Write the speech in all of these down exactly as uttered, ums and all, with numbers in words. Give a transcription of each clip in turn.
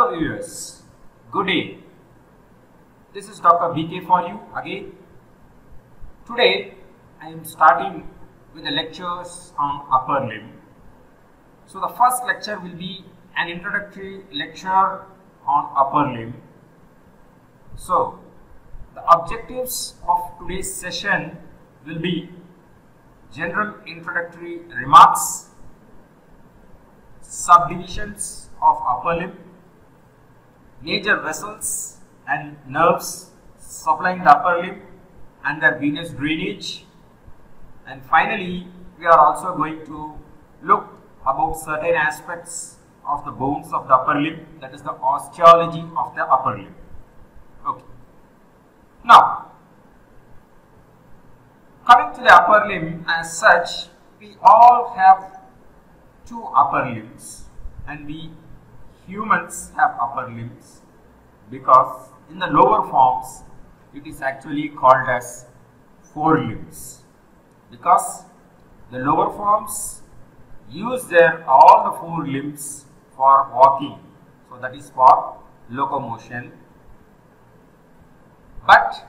Hello viewers, good day. This is Doctor B K for you again. Today I am starting with the lectures on upper limb. So the first lecture will be an introductory lecture on upper limb. So the objectives of today's session will be general introductory remarks, subdivisions of upper limb, major vessels and nerves supplying the upper limb and their venous drainage, and finally we are also going to look about certain aspects of the bones of the upper limb, that is the osteology of the upper limb. Okay. Now coming to the upper limb as such, we all have two upper limbs, and we humans have upper limbs because in the lower forms it is actually called as four limbs, because the lower forms use their all the four limbs for walking, so that is for locomotion. But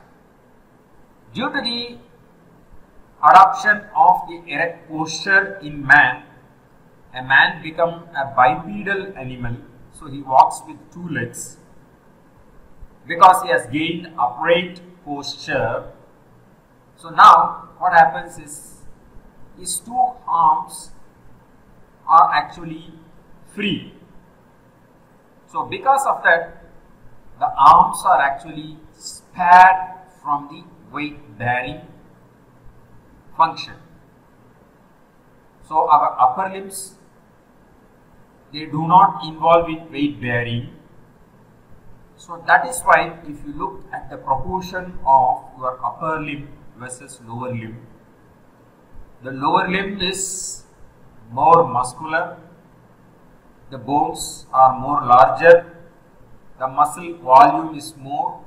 due to the adoption of the erect posture in man, a man become a bipedal animal. So he walks with two legs because he has gained upright posture. So now what happens is his two arms are actually free. So because of that, the arms are actually spared from the weight bearing function. So our upper limbs, they do not involve in weight bearing. So that is why if you look at the proportion of your upper limb versus lower limb, the lower limb is more muscular, the bones are more larger, the muscle volume is more,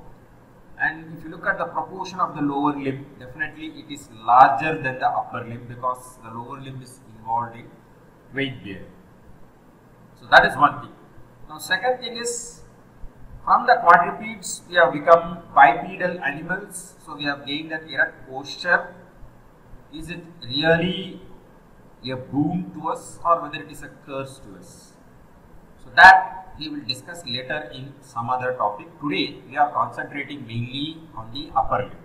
and if you look at the proportion of the lower limb, definitely it is larger than the upper limb because the lower limb is involved in weight bearing. So that is one thing. Now second thing is, from the quadrupeds we have become bipedal animals, so we have gained that erect posture. Is it really a boon to us or whether it is a curse to us? So that we will discuss later in some other topic. Today we are concentrating mainly on the upper limb.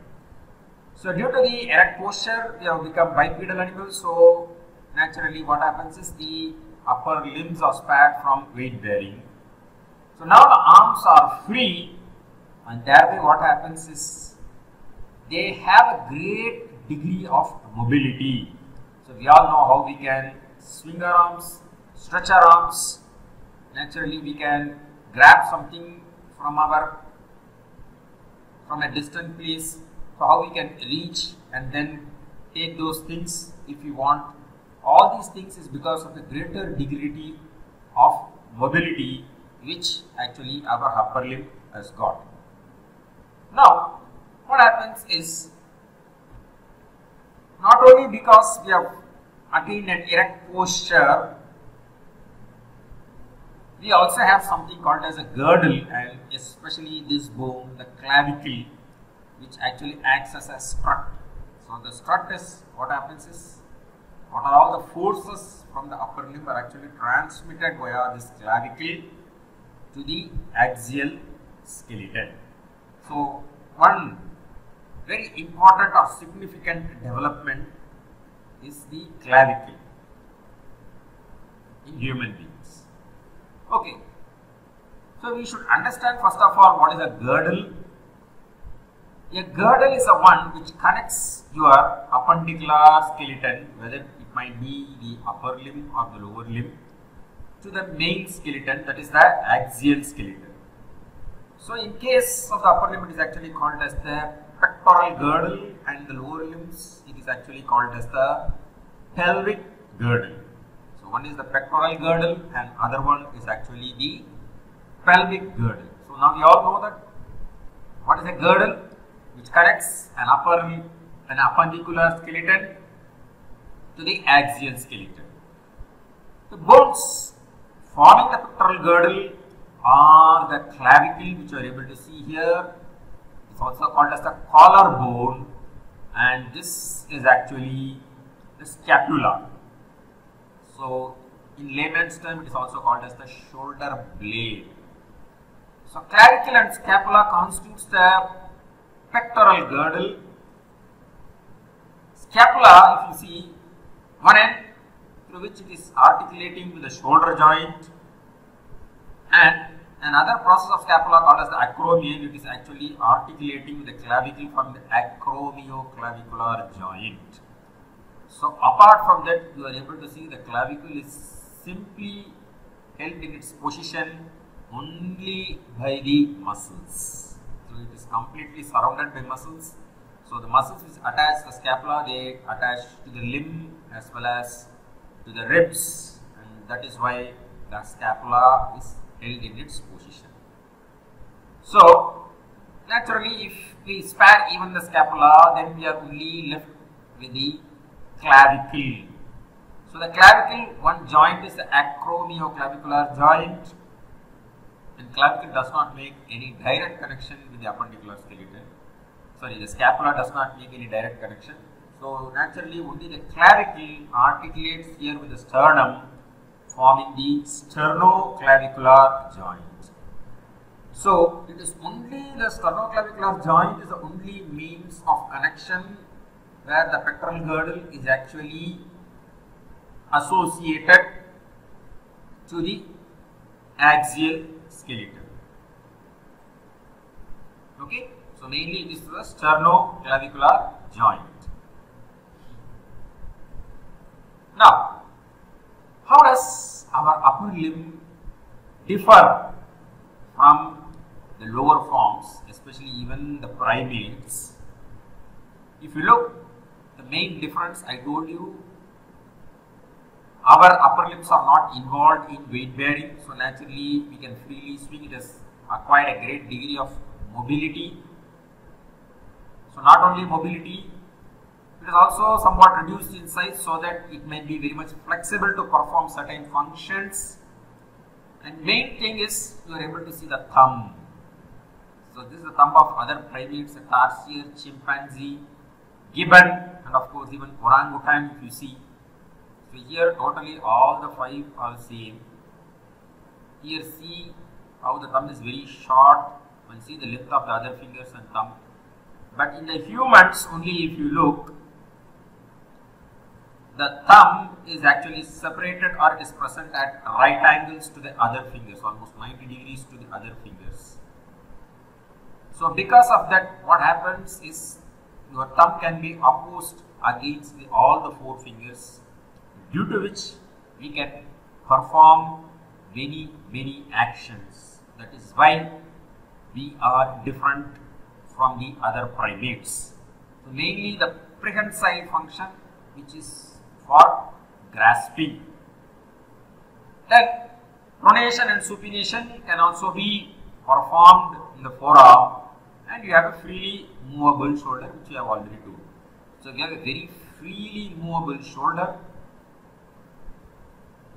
So due to the erect posture we have become bipedal animals, so naturally what happens is the upper limbs are spared from weight bearing. So now the arms are free, and thereby what happens is they have a great degree of mobility. So we all know how we can swing our arms, stretch our arms. Naturally we can grab something from our from a distant place. So how we can reach and then take those things if we want. All these things is because of the greater degree of mobility which actually our upper limb has got. Now what happens is, not only because we have attained an erect posture, we also have something called as a girdle, and especially this bone, the clavicle, which actually acts as a strut. So the strut is what happens is, what are all the forces from the upper limb are actually transmitted via this clavicle to the axial skeleton. So one very important or significant development is the clavicle in human beings. Okay. So we should understand first of all what is a girdle. A girdle is the one which connects your appendicular skeleton, whether might be the upper limb or the lower limb, to the main skeleton, that is the axial skeleton. So in case of the upper limb, it is actually called as the pectoral girdle, and the lower limbs, it is actually called as the pelvic girdle. So one is the pectoral girdle and other one is actually the pelvic girdle. So now we all know that what is a girdle, which connects an upper limb, an appendicular skeleton to the axial skeleton. The bones forming the pectoral girdle or the clavicle, which you are able to see here, is also called as the collarbone, and this is actually the scapula. So in layman's term, it is also called as the shoulder blade. So clavicle and scapula constitutes the pectoral girdle. Scapula, if you see, one end through which it is articulating with the shoulder joint, and another process of scapula called as the acromion, it is actually articulating with the clavicle from the acromioclavicular joint. So apart from that, you are able to see the clavicle is simply held in its position only by the muscles. So it is completely surrounded by muscles. So the muscles which attach the scapula, they attach to the limb as well as to the ribs, and that is why the scapula is held in its position. So naturally, if we spare even the scapula, then we are only left with the clavicle. So the clavicle, one joint is the acromioclavicular joint, and clavicle does not make any direct connection with the appendicular skeleton. Sorry, the scapula does not make any direct connection. So naturally, only the clavicle articulates here with the sternum, forming the sternoclavicular joint. So it is only the sternoclavicular joint is the only means of connection where the pectoral girdle is actually associated to the axial skeleton. Okay, so mainly it is the sternoclavicular joint. Now, how does our upper limb differ from the lower forms, especially even the primates? If you look, the main difference, I told you, our upper limbs are not involved in weight bearing, so naturally we can freely swing. It has acquired a great degree of mobility. So not only mobility, it is also somewhat reduced in size so that it may be very much flexible to perform certain functions. And main thing is, you are able to see the thumb. So this is the thumb of other primates, the tarsier, chimpanzee, gibbon, and of course even orangutan, if you see. So here totally all the five are same. Here see how the thumb is very short, and see the length of the other fingers and thumb. But in the humans only, if you look, the thumb is actually separated or it is present at right angles to the other fingers, almost ninety degrees to the other fingers. So because of that, what happens is your thumb can be opposed against the, all the four fingers, due to which we can perform many, many actions. That is why we are different from the other primates. So mainly the prehensile function, which is for grasping. Then pronation and supination can also be performed in the forearm, and you have a freely movable shoulder, which you have already told. So you have a very freely movable shoulder.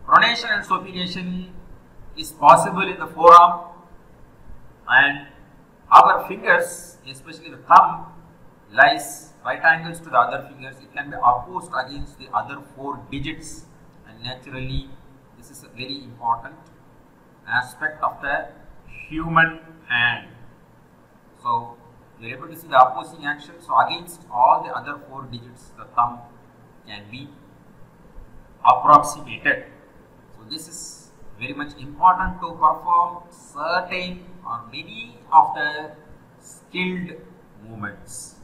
Pronation and supination is possible in the forearm, and our fingers, especially the thumb, lies right angles to the other fingers. It can be opposed against the other four digits, and naturally this is a very important aspect of the human hand. So you are able to see the opposing action. So against all the other four digits, the thumb can be approximated. So this is very much important to perform certain or many of the skilled movements.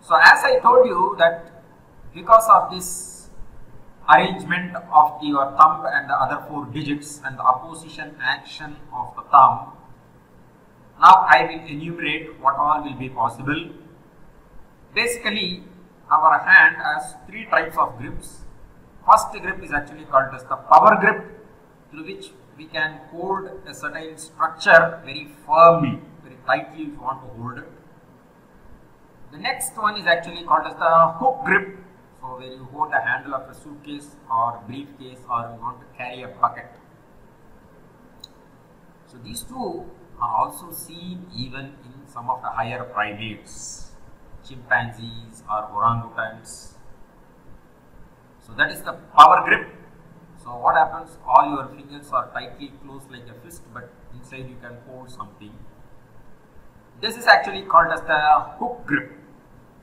So as I told you that because of this arrangement of your thumb and the other four digits and the opposition action of the thumb, now I will enumerate what all will be possible. Basically, our hand has three types of grips. First grip is actually called as the power grip, through which we can hold a certain structure very firmly, very tightly if you want to hold it. The next one is actually called as the hook grip, so where you hold the handle of a suitcase or briefcase, or you want to carry a bucket. So these two are also seen even in some of the higher primates, chimpanzees or orangutans. So that is the power grip. So what happens? All your fingers are tightly closed like a fist, but inside you can hold something. This is actually called as the hook grip.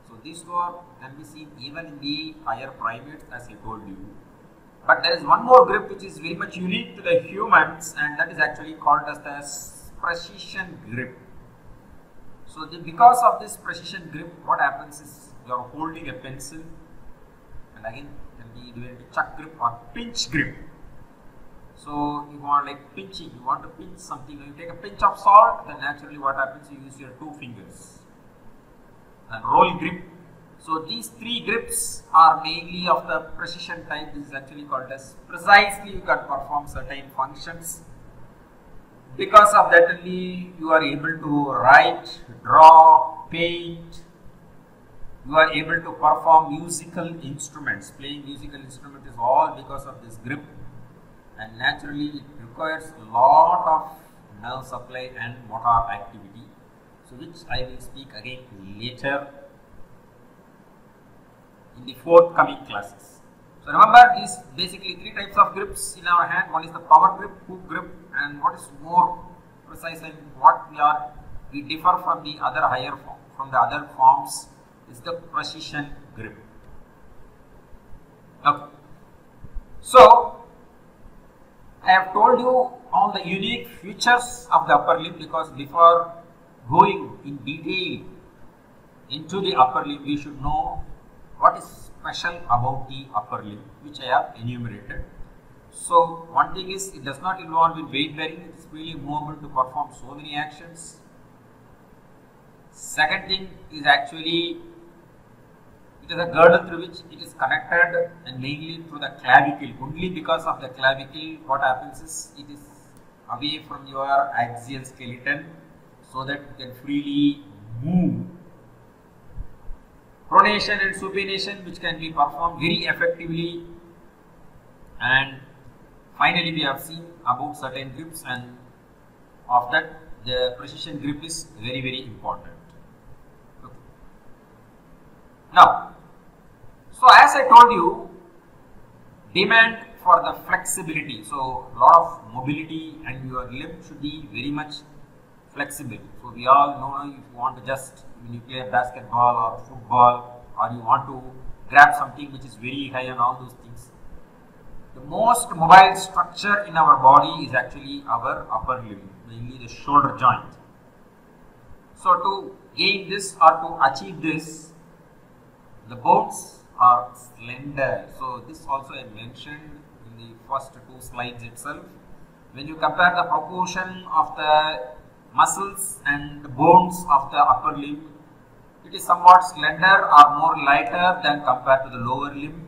So these two are, can be seen even in the higher primates, as I told you. But there is one more grip which is very much unique to the humans, and that is actually called as the precision grip. So the, because of this precision grip, what happens is you are holding a pencil, and again can be doing a chuck grip or pinch grip. So you want like pinching, you want to pinch something, when you take a pinch of salt, then naturally what happens, you use your two fingers. And roll grip. So these three grips are mainly of the precision type. This is actually called as precisely you can perform certain functions. Because of that only you are able to write, draw, paint. You are able to perform musical instruments. Playing musical instruments is all because of this grip. And naturally it requires a lot of nerve supply and motor activity, so which I will speak again later in the forthcoming classes. So remember, these basically three types of grips in our hand. One is the power grip, hook grip, and what is more precise and what we are, we differ from the other higher form, from the other forms, is the precision grip. Okay. So I have told you all the unique features of the upper limb, because before going in detail into the upper limb, we should know what is special about the upper limb, which I have enumerated. So one thing is, it does not involve in weight bearing, it is really movable to perform so many actions. Second thing is actually it is a girdle through which it is connected, and mainly through the clavicle. Only because of the clavicle what happens is, it is away from your axial skeleton, so that you can freely move. Pronation and supination, which can be performed very effectively. And finally, we have seen about certain grips, and of that the precision grip is very very important. Okay. Now, so as I told you, demand for the flexibility. So a lot of mobility, and your limb should be very much flexible. So we all know, if you want to just, when you play basketball or football, or you want to grab something which is very high and all those things, the most mobile structure in our body is actually our upper limb, mainly the shoulder joint. So to gain this or to achieve this, the bones are slender. So this also I mentioned in the first two slides itself. When you compare the proportion of the muscles and bones of the upper limb, it is somewhat slender or more lighter than compared to the lower limb,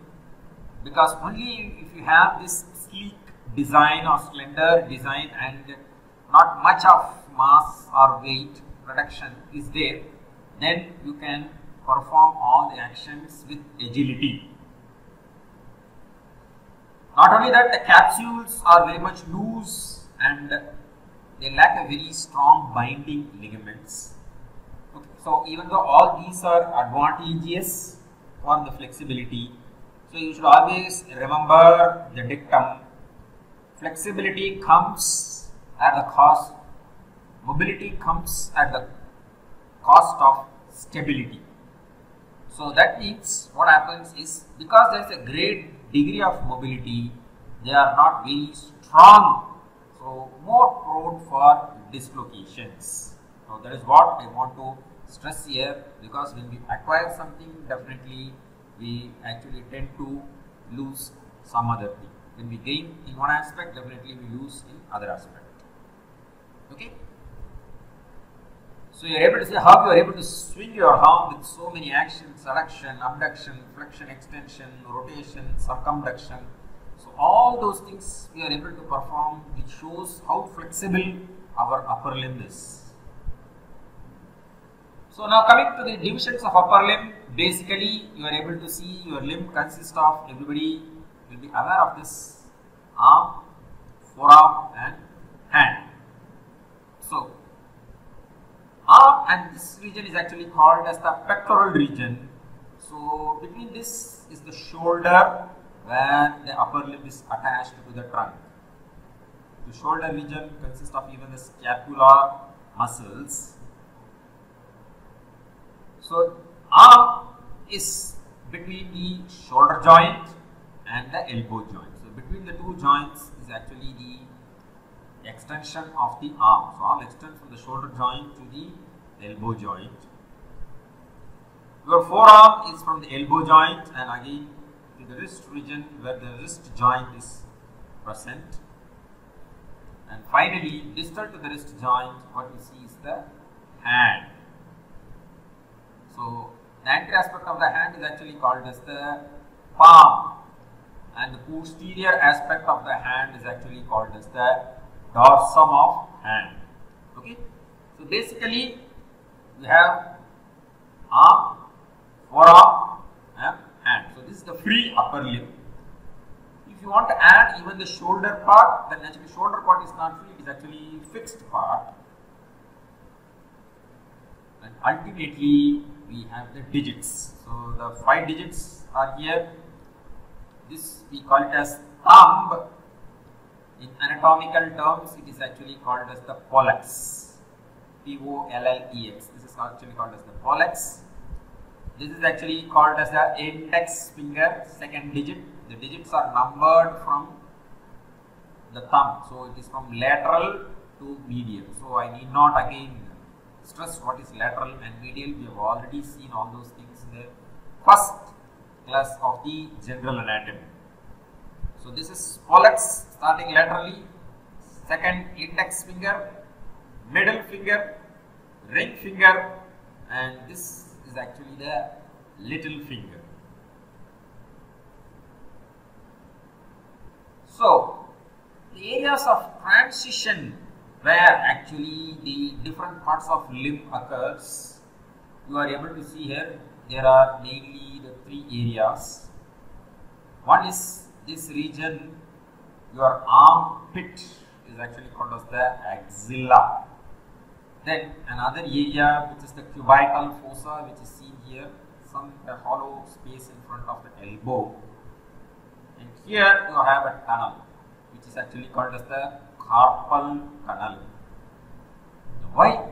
because only if you have this sleek design or slender design and not much of mass or weight reduction is there, then you can perform all the actions with agility. Not only that, the capsules are very much loose and they lack a very strong binding ligaments. Okay. So even though all these are advantageous for the flexibility, so you should always remember the dictum: flexibility comes at the cost, mobility comes at the cost of stability. So that means what happens is, because there is a great degree of mobility, they are not very strong. So more prone for dislocations. Now that is what I want to stress here, because when we acquire something, definitely we actually tend to lose some other thing. When we gain in one aspect, definitely we lose in other aspect. Okay. So you are able to see how you are able to swing your arm with so many actions: adduction, abduction, flexion, extension, rotation, circumduction. So all those things we are able to perform, which shows how flexible our upper limb is. So now coming to the divisions of upper limb, basically you are able to see your limb consists of, everybody will be aware of this, arm, forearm and hand. and this region is actually called as the pectoral region. So between this is the shoulder where the upper lip is attached to the trunk. The shoulder region consists of even the scapular muscles. So arm is between the shoulder joint and the elbow joint. So between the two joints is actually the extension of the arm. So arm extends from the shoulder joint to the elbow joint. Your forearm is from the elbow joint and again to the wrist region where the wrist joint is present. And finally, distal to the wrist joint, what you see is the hand. So the anterior aspect of the hand is actually called as the palm, and the posterior aspect of the hand is actually called as the dorsum of hand. Okay. So basically, we have arm, forearm, and hand. So this is the free upper limb. If you want to add even the shoulder part, then actually shoulder part is not free; it is actually fixed part. And ultimately, we have the digits. So the five digits are here. This we call it as thumb. In anatomical terms, it is actually called as the pollex. P O L L E X. This is actually called as the pollex. This is actually called as the index finger, second digit. The digits are numbered from the thumb. So it is from lateral to medial. So I need not again stress what is lateral and medial. We have already seen all those things in the first class of the general anatomy. So this is pollex, starting laterally, second index finger, middle finger, ring finger, and this is actually the little finger. So the areas of transition where actually the different parts of limb occurs, you are able to see here, there are mainly the three areas. One is this region, your armpit is actually called as the axilla. Then another area which is the cubital fossa, which is seen here, some the hollow space in front of the elbow. And here you have a tunnel, which is actually called as the carpal tunnel. Now, why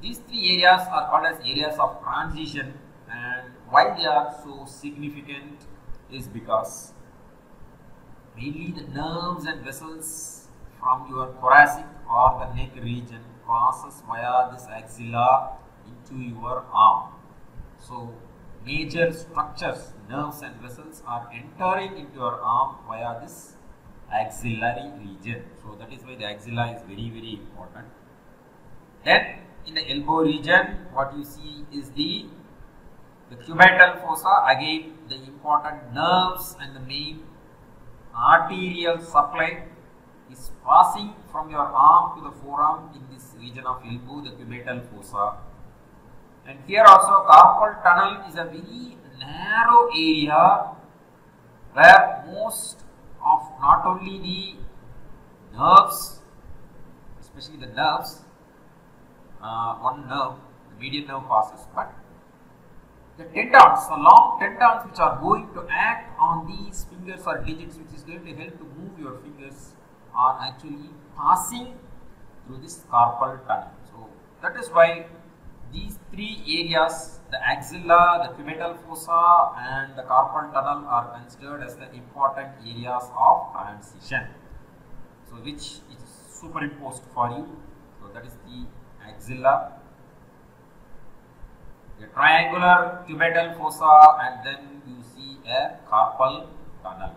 these three areas are called as areas of transition and why they are so significant is because mainly the nerves and vessels from your thoracic or the neck region passes via this axilla into your arm. So major structures, nerves and vessels are entering into your arm via this axillary region. So that is why the axilla is very very important. Then in the elbow region, what you see is the the cubital fossa, again the important nerves and the main arterial supply is passing from your arm to the forearm in this region of elbow, the cubital fossa. And here also carpal tunnel is a very narrow area where most of not only the nerves, especially the nerves, uh, one nerve, the median nerve passes, but the tendons, the long tendons which are going to act on these fingers or digits, which is going to help to move your fingers, are actually passing through this carpal tunnel. So that is why these three areas, the axilla, the cubital fossa and the carpal tunnel, are considered as the important areas of transition. So which is superimposed for you. So that is the axilla, the triangular cubital fossa, and then you see a carpal tunnel.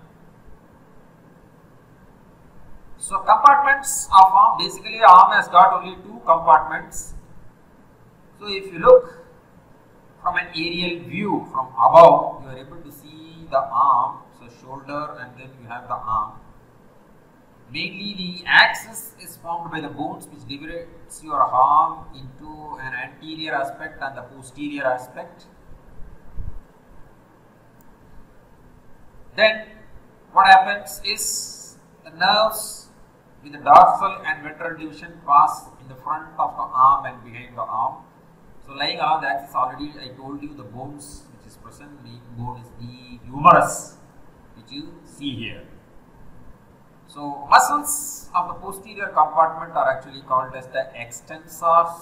So compartments of arm, basically arm has got only two compartments. So if you look from an aerial view from above, you are able to see the arm, so shoulder and then you have the arm. Mainly the axis is formed by the bones which divides your arm into an anterior aspect and the posterior aspect. Then what happens is the nerves with the dorsal and ventral division pass in the front of the arm and behind the arm. So lying along the axis, already I told you the bones which is present, lying bone is the humerus which you see here. So muscles of the posterior compartment are actually called as the extensors,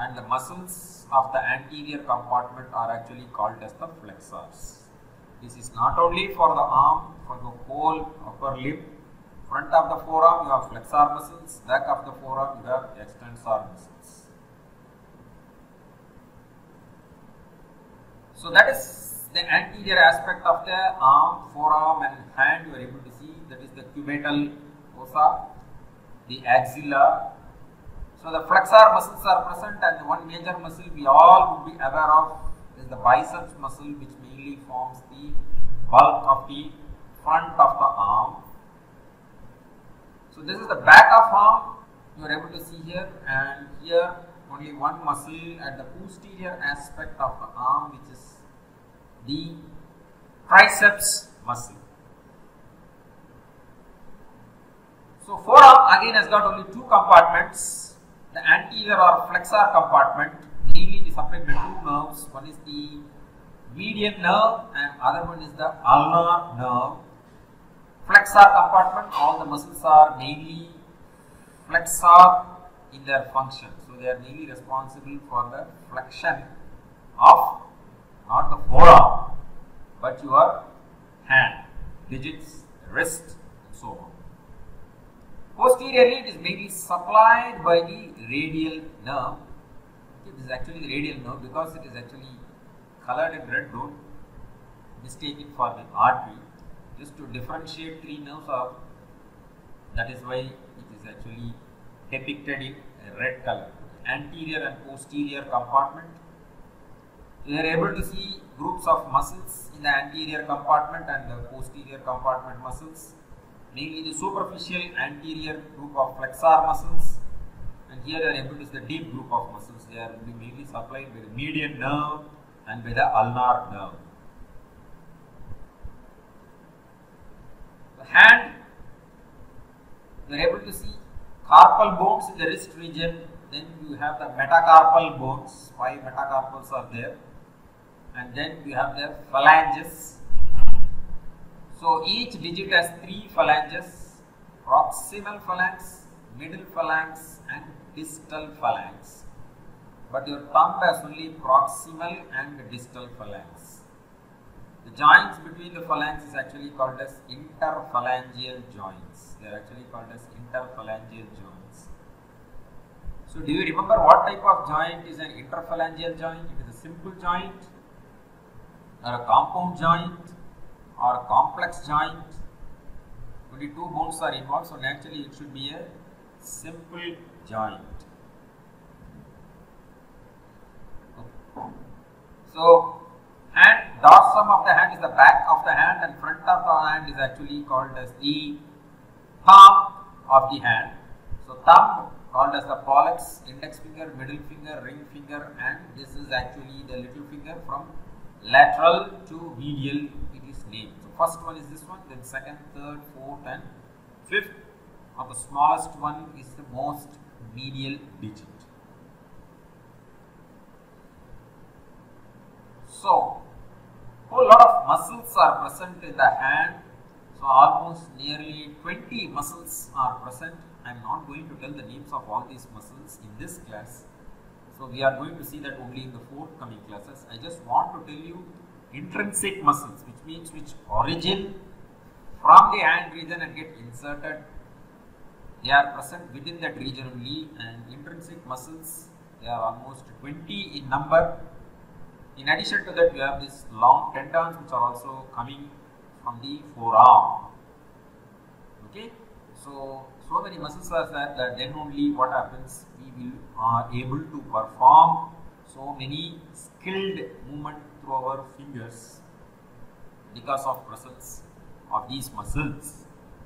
and the muscles of the anterior compartment are actually called as the flexors. This is not only for the arm, for the whole upper limb. Front of the forearm you have flexor muscles, back of the forearm you have extensor muscles. So that is the anterior aspect of the arm, forearm and hand you are able to see, that is the cubital fossa, the axilla. So the flexor muscles are present, and one major muscle we all would be aware of is the biceps muscle, which mainly forms the bulk of the front of the arm. So this is the back of arm you are able to see here, and here only one muscle at the posterior aspect of the arm, which is the triceps muscle. So forearm again has got only two compartments, the anterior or flexor compartment, mainly it is supplied by two nerves, one is the median nerve and other one is the ulnar nerve. Flexor compartment, all the muscles are mainly flexor in their function, so they are mainly responsible for the flexion of not the forearm but your hand, digits, wrist and so on. Posteriorly it is mainly supplied by the radial nerve. It is actually the radial nerve because it is actually colored in red, don't mistake it for the artery. Just to differentiate three nerves of, that is why it is actually depicted in red color. Anterior and posterior compartment. You are able to see groups of muscles in the anterior compartment and the posterior compartment muscles. Mainly the superficial anterior group of flexor muscles, and here you are able to see the deep group of muscles. They are mainly supplied by the median nerve and by the ulnar nerve. The hand, you are able to see carpal bones in the wrist region, then you have the metacarpal bones, five metacarpals are there, and then you have the phalanges. So each digit has three phalanges, proximal phalanx, middle phalanx and distal phalanx. But your thumb has only proximal and distal phalanx. The joints between the phalanx is actually called as interphalangeal joints. They are actually called as interphalangeal joints. So do you remember what type of joint is an interphalangeal joint? It is a simple joint or a compound joint or complex joint. Only two bones are involved, so naturally it should be a simple joint. Okay. So hand, dorsum of the hand is the back of the hand, and front of the hand is actually called as the palm of the hand. So thumb called as the pollex, index finger, middle finger, ring finger, and this is actually the little finger from lateral to medial. So first one is this one, then second, third, fourth and fifth, or the smallest one is the most medial digit. So whole lot of muscles are present in the hand, so almost nearly twenty muscles are present. I am not going to tell the names of all these muscles in this class, so we are going to see that only in the forthcoming classes. I just want to tell you intrinsic muscles, which means which origin from the hand region and get inserted, they are present within that region only, and intrinsic muscles, they are almost twenty in number. In addition to that, you have these long tendons which are also coming from the forearm. Okay, so so many muscles are there that then only what happens, we will are able to perform so many skilled movement through our fingers because of presence of these muscles.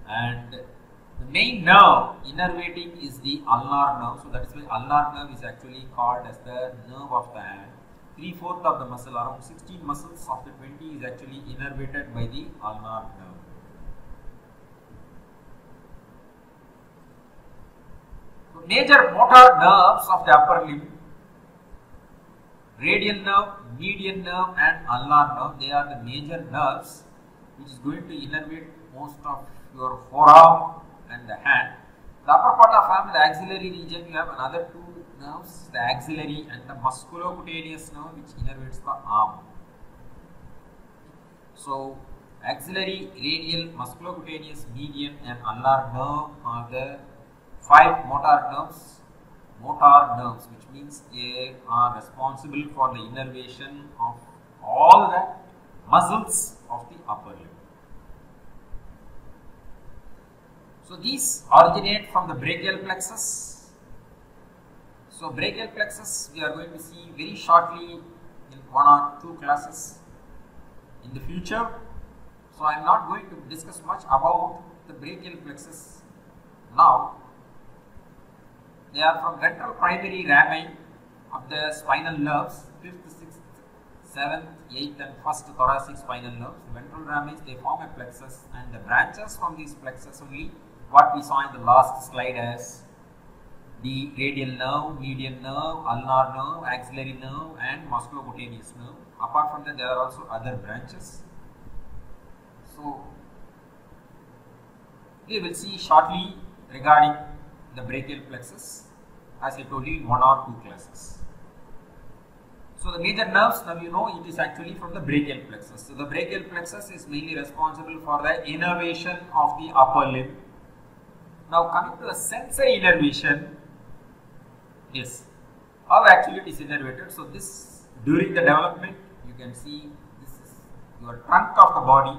And the main nerve innervating is the ulnar nerve, so that is why ulnar nerve is actually called as the nerve of the hand. Three-fourths of the muscle, around sixteen muscles of the twenty, is actually innervated by the ulnar nerve. So major motor nerves of the upper limb, Radial nerve, median nerve and ulnar nerve, they are the major nerves which is going to innervate most of your forearm and the hand. The upper part of arm, the axillary region, you have another two nerves, the axillary and the musculocutaneous nerve which innervates the arm. So, axillary, radial, musculocutaneous, median and ulnar nerve are the five motor nerves. Motor nerves, which means they are responsible for the innervation of all the muscles of the upper limb. So, these originate from the brachial plexus. So, brachial plexus we are going to see very shortly in one or two classes in the future. So, I am not going to discuss much about the brachial plexus now. They are from ventral primary ramai of the spinal nerves, fifth, sixth, seventh, eighth and first thoracic spinal nerves. Ventral ramais, they form a plexus, and the branches from these plexus only what we saw in the last slide as the radial nerve, median nerve, ulnar nerve, axillary nerve and musculocutaneous nerve. Apart from that, there are also other branches. So, we will see shortly regarding the brachial plexus, as I told you in one or two classes. So, the major nerves, now you know it is actually from the brachial plexus. So, the brachial plexus is mainly responsible for the innervation of the upper limb. Now, coming to the sensory innervation, yes, how actually it is innervated. So, this during the development, you can see this is your trunk of the body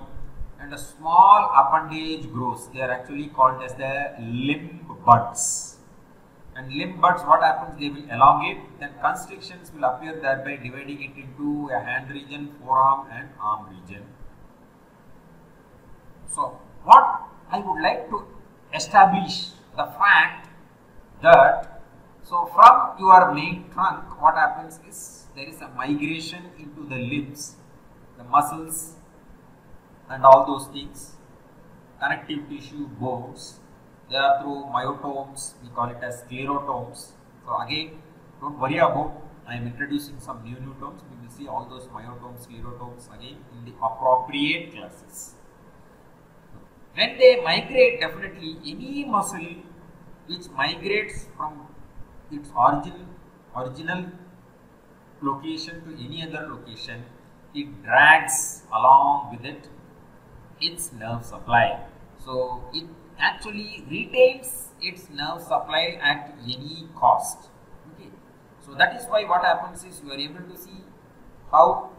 and a small appendage grows. They are actually called as the limb buds. And limb buds, what happens? They will elongate, then constrictions will appear, thereby dividing it into a hand region, forearm and arm region. So, what I would like to establish the fact that, so from your main trunk, what happens is there is a migration into the limbs, the muscles and all those things, connective tissue, bones. They are through myotomes, we call it as sclerotomes. So again, don't worry about, I am introducing some new new terms. We will see all those myotomes, sclerotomes again in the appropriate classes. When they migrate, definitely any muscle which migrates from its origin, original location to any other location, it drags along with it its nerve supply. So, it actually retains its nerve supply at any cost. Okay. So, that is why what happens is you are able to see how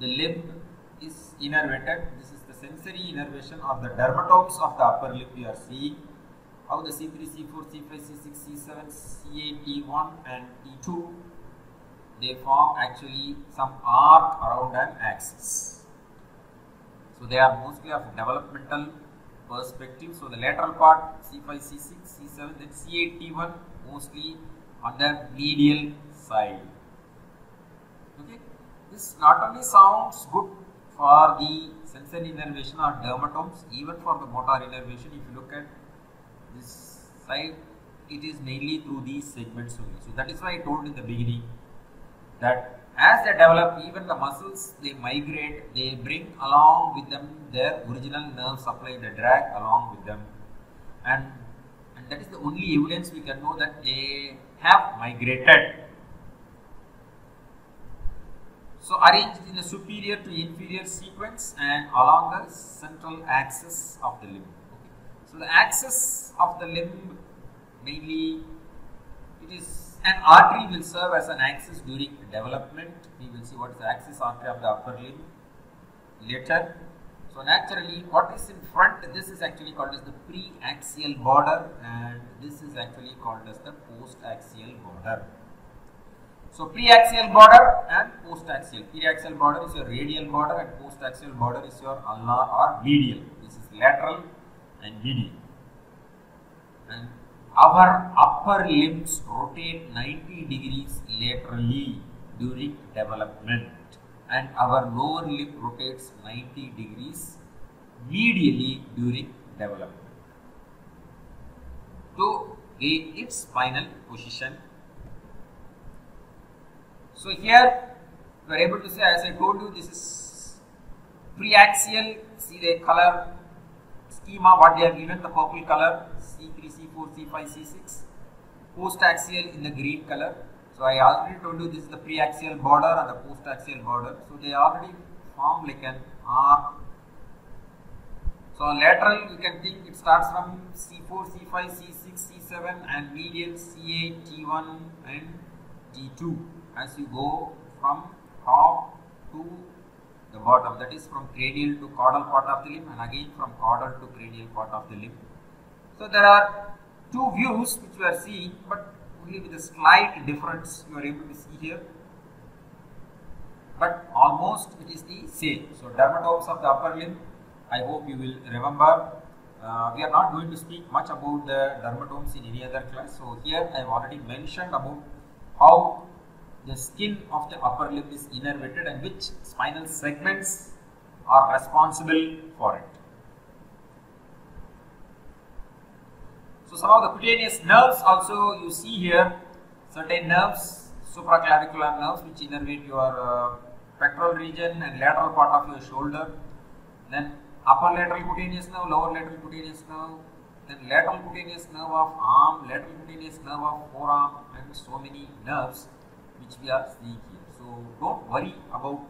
the limb is innervated. This is the sensory innervation of the dermatomes of the upper lip we are seeing. How the C three, C four, C five, C six, C seven, C eight, T one and T two, they form actually some arc around an axis. So, they are mostly of developmental perspective. So, the lateral part C five, C six, C seven, then C eight, T one mostly on the medial side. Okay. This not only sounds good for the sensory innervation or dermatomes, even for the motor innervation, if you look at this side, it is mainly through these segments only. So, that is why I told in the beginning that as they develop, even the muscles, they migrate, they bring along with them their original nerve supply, they drag along with them. And, and that is the only evidence we can know that they have migrated. So, arranged in a superior to inferior sequence and along the central axis of the limb. Okay. So, the axis of the limb, mainly it is an artery will serve as an axis during development. We will see what is the axis artery of the upper limb later. So, naturally what is in front, this is actually called as the pre-axial border and this is actually called as the post-axial border. So, pre-axial border and post-axial. Pre-axial border is your radial border and post-axial border is your ulnar or medial. This is lateral and medial. And our upper limbs rotate ninety degrees laterally during development and our lower limb rotates ninety degrees medially during development to gain its spinal position. So, here we are able to say, as I told you, this is preaxial. See the color schema what they have given, the purple color C three, C four, C five, C six, post-axial in the green color. So I already told you this is the preaxial border or the post-axial border. So they already form like an R. So lateral, you can think it starts from C four, C five, C six, C seven and medial C eight, T one and T two as you go from top to the bottom, that is from cranial to caudal part of the limb and again from caudal to cranial part of the limb. So there are two views which we are seeing, but only with a slight difference you are able to see here. But almost it is the same. So dermatopes of the upper limb, I hope you will remember. Uh, we are not going to speak much about the dermatomes in any other class. So here I have already mentioned about how the skin of the upper lip is innervated and which spinal segments are responsible for it. So some of the cutaneous nerves also you see here, certain nerves, supraclavicular nerves which innervate your uh, pectoral region and lateral part of your shoulder. Then upper lateral cutaneous nerve, lower lateral cutaneous nerve, then lateral cutaneous nerve of arm, lateral cutaneous nerve of forearm, and so many nerves which we are seeing here. So don't worry about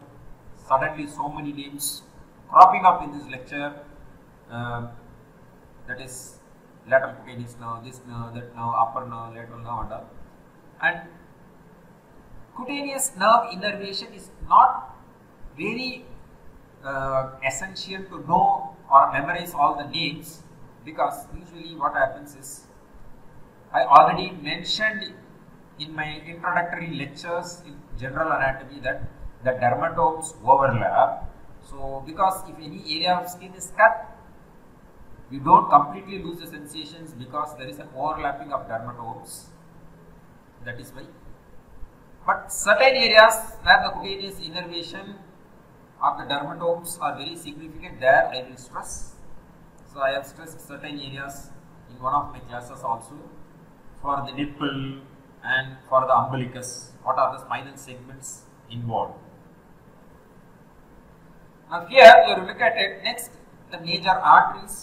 suddenly so many names cropping up in this lecture. Uh, that is lateral cutaneous nerve, this nerve, that nerve, upper nerve, lateral nerve, and all. And cutaneous nerve innervation is not very Uh, essential to know or memorize all the names, because usually what happens is, I already mentioned in my introductory lectures in general anatomy that the dermatopes overlap. So because if any area of skin is cut, we don't completely lose the sensations because there is an overlapping of dermatopes. That is why. But certain areas where the cutaneous innervation of the dermatopes are very significant, there I will stress. So I have stressed certain areas in one of my classes also, for the nipple and for the umbilicus, what are the spinal segments involved. Now here you look at it, next the major arteries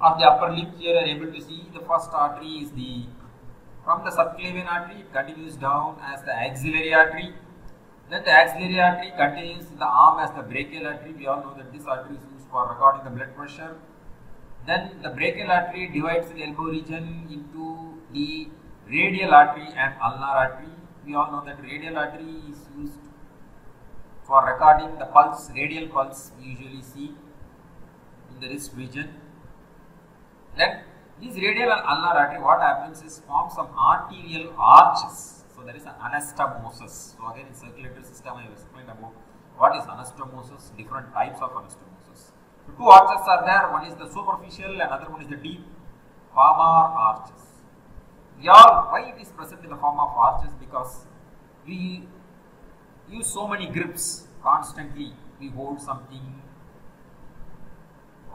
of the upper limb. Here you are able to see the first artery is the, from the subclavian artery it continues down as the axillary artery. Then the axillary artery continues in the arm as the brachial artery. We all know that this artery is used for recording the blood pressure. Then the brachial artery divides the elbow region into the radial artery and ulnar artery. We all know that radial artery is used for recording the pulse, radial pulse we usually see in the wrist region. Then this radial and ulnar artery, what happens is, forms some arterial arches. So there is an anastomosis. So again in circulatory system I have explained about what is anastomosis, different types of anastomosis. So two arches are there, one is the superficial and another one is the deep, palmar arches. We all, why it is present in the form of arches? Because we use so many grips constantly. We hold something,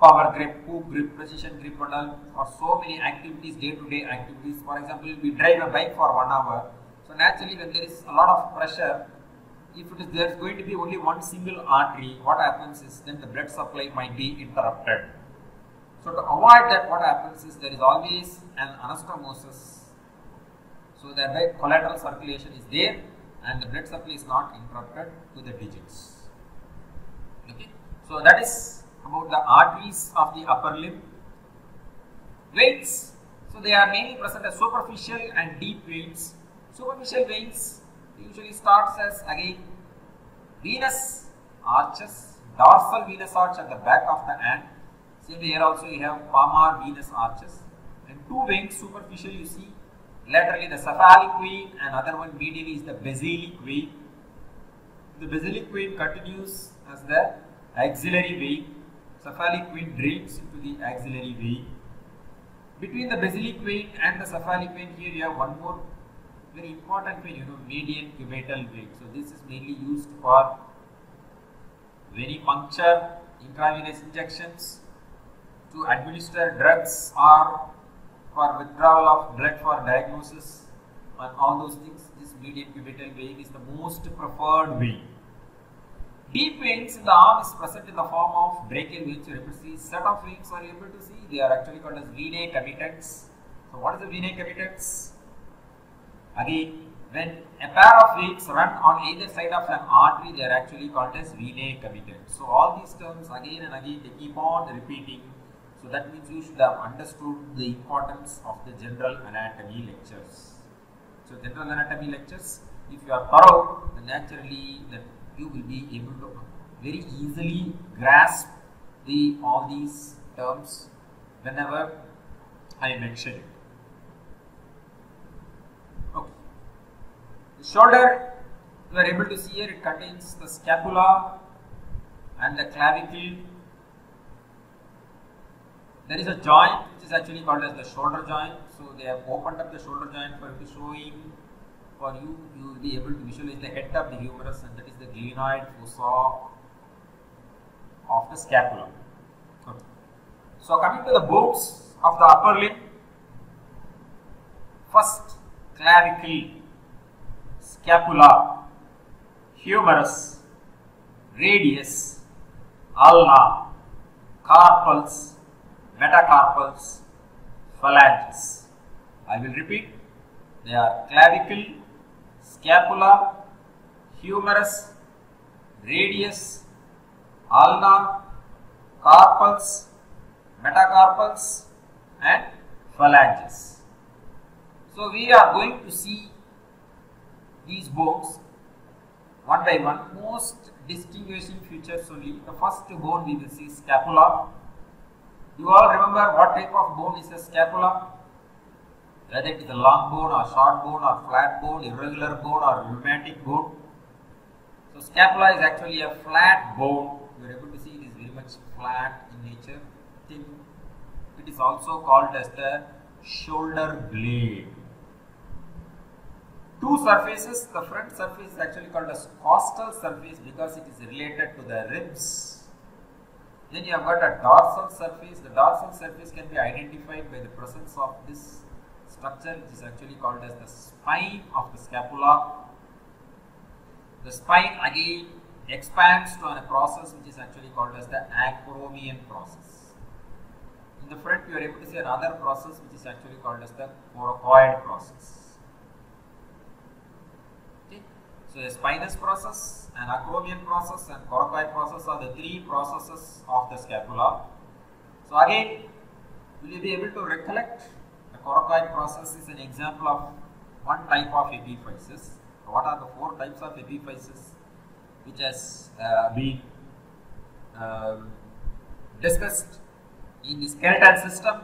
power grip, hoop grip, precision grip and all, for so many activities, day to day activities. For example, we drive a bike for one hour. So naturally when there is a lot of pressure, if it is there is going to be only one single artery, what happens is then the blood supply might be interrupted. So to avoid that, what happens is there is always an anastomosis. So thereby collateral circulation is there and the blood supply is not interrupted to the digits. Okay. So that is about the arteries of the upper limb. Veins. So they are mainly present as superficial and deep veins. Superficial veins usually starts as again venous arches, dorsal venous arch at the back of the hand. Same here also you have palmar venous arches, and two veins superficial you see, laterally the cephalic vein and other one medially is the basilic vein. The basilic vein continues as the axillary vein, cephalic vein drains into the axillary vein. Between the basilic vein and the cephalic vein here you have one more very important vein, you know, median cubital vein. So this is mainly used for venipuncture, intravenous injections, to administer drugs or for withdrawal of blood for diagnosis and all those things. This median cubital vein is the most preferred vein. Deep veins in the arm is present in the form of brachial veins. You are able to see set of veins are able to see. They are actually called as venae comitants. So what is the venae comitants? Again, when a pair of veins run on either side of an artery, they are actually called as venae comitants. So all these terms again and again they keep on repeating. So that means you should have understood the importance of the general anatomy lectures. So general anatomy lectures, if you are thorough, then naturally that you will be able to very easily grasp the all these terms whenever I mention it. Okay. The shoulder, you are able to see here, it contains the scapula and the clavicle. There is a joint which is actually called as the shoulder joint. So they have opened up the shoulder joint for you to show him. For you, you will be able to visualize the head of the humerus, and that is the glenoid fossa of the scapula. Okay. So coming to the bones of the upper limb, first clavicle, scapula, humerus, radius, ulna, carpals, metacarpals, phalanges. I will repeat, they are clavicle, scapula, humerus, radius, ulna, carpals, metacarpals and phalanges. So we are going to see these bones one by one, most distinguishing features only. The first bone we will see is scapula. You all remember what type of bone is a scapula? Whether it is a long bone or short bone or flat bone, irregular bone or rheumatic bone. So scapula is actually a flat bone. You are able to see it is very much flat in nature, thin. It is also called as the shoulder blade. Two surfaces, the front surface is actually called as costal surface because it is related to the ribs. Then you have got a dorsal surface. The dorsal surface can be identified by the presence of this structure, which is actually called as the spine of the scapula. The spine again expands to a process which is actually called as the acromion process. In the front you are able to see another process which is actually called as the coracoid process. Okay. So a spinous process, an acromion process and coracoid process are the three processes of the scapula. So again, will you be able to recollect? The coracoid process is an example of one type of epiphysis. So what are the four types of epiphysis which has uh, been uh, discussed in the skeletal system?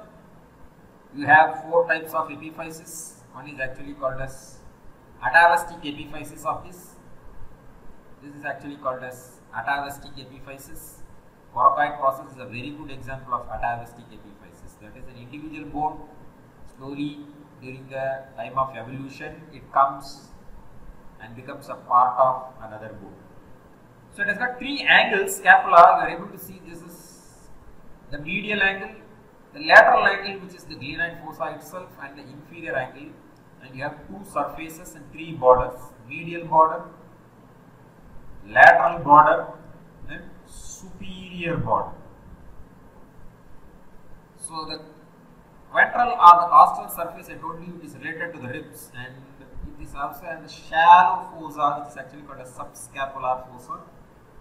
You have four types of epiphysis. One is actually called as atavistic epiphysis of this. This is actually called as atavistic epiphysis. Coracoid process is a very good example of atavistic epiphysis. That is an individual bone, slowly during the time of evolution it comes and becomes a part of another bone. So it has got three angles. Scapula, you are able to see this is the medial angle, the lateral angle which is the glenoid fossa itself, and the inferior angle, and you have two surfaces and three borders, medial border, lateral border and superior border. So the ventral or the costal surface, I told you, is related to the ribs, and it is also a shallow fossa which is actually called a subscapular fossa.